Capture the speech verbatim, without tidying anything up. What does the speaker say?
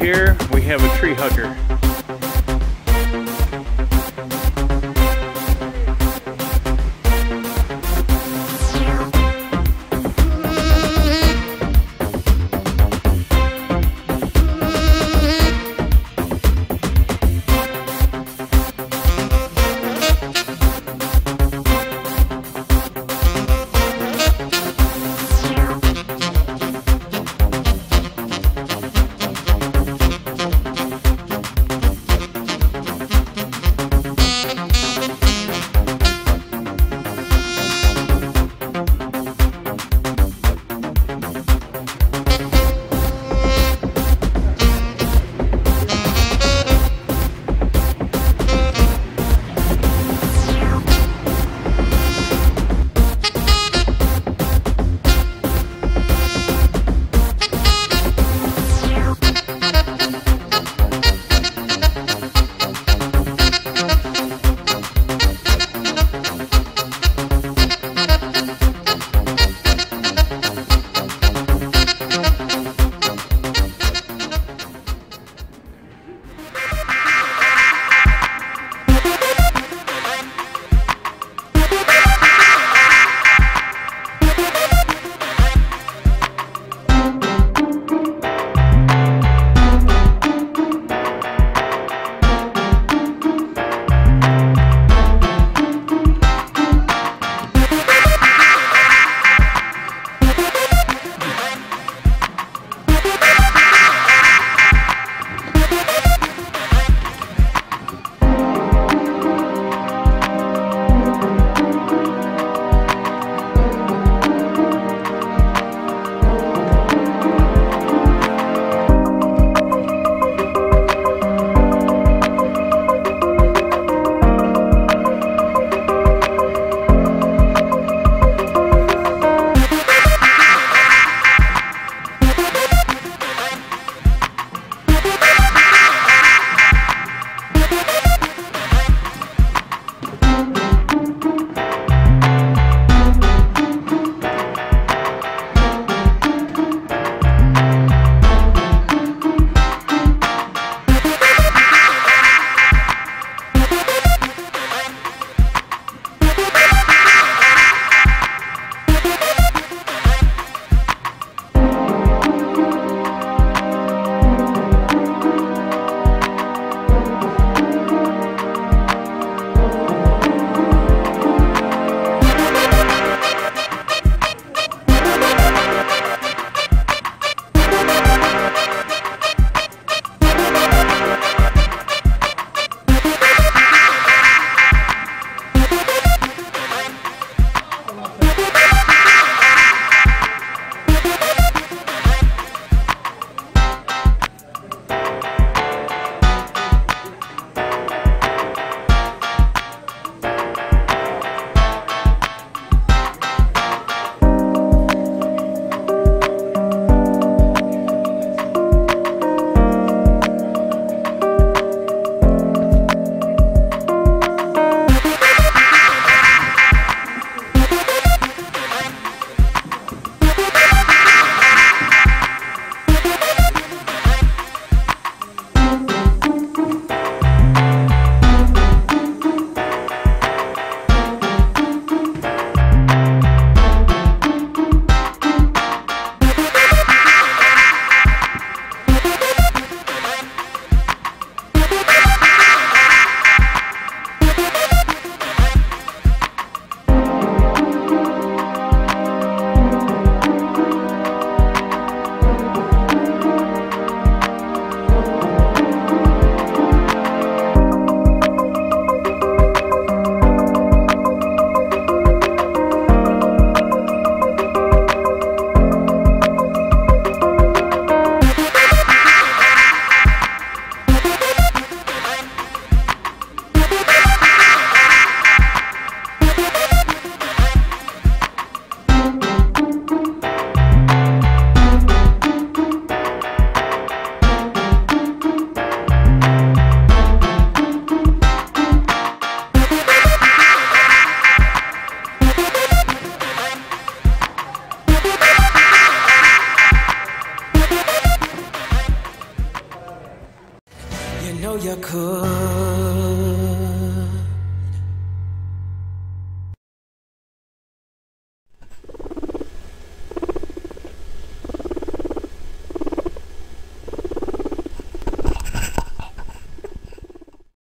Here we have a tree hugger.